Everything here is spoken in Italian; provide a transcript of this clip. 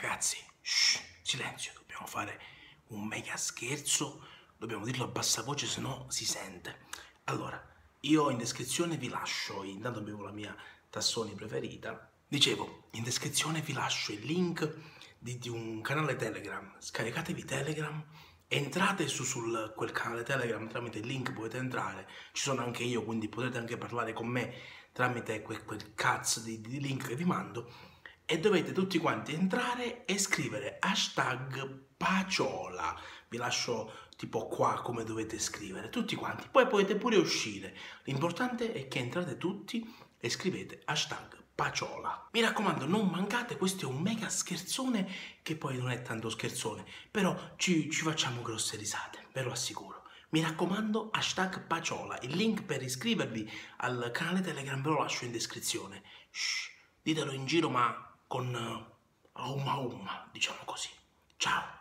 Ragazzi, shh, silenzio, dobbiamo fare un mega scherzo, dobbiamo dirlo a bassa voce, se no si sente. Allora, io in descrizione vi lascio, intanto bevo la mia Tassoni preferita. Dicevo, in descrizione vi lascio il link di un canale Telegram, scaricatevi Telegram, entrate su quel canale Telegram, tramite il link potete entrare, ci sono anche io, quindi potete anche parlare con me tramite quel cazzo di link che vi mando, e dovete tutti quanti entrare e scrivere hashtag Paciola, vi lascio tipo qua come dovete scrivere, tutti quanti, poi potete pure uscire, l'importante è che entrate tutti e scrivete hashtag Paciola. Mi raccomando, non mancate, questo è un mega scherzone che poi non è tanto scherzone, però ci facciamo grosse risate, ve lo assicuro. Mi raccomando, hashtag Paciola, il link per iscrivervi al canale Telegram ve lo lascio in descrizione. Shh, ditelo in giro ma con aum aum, diciamo così. Ciao!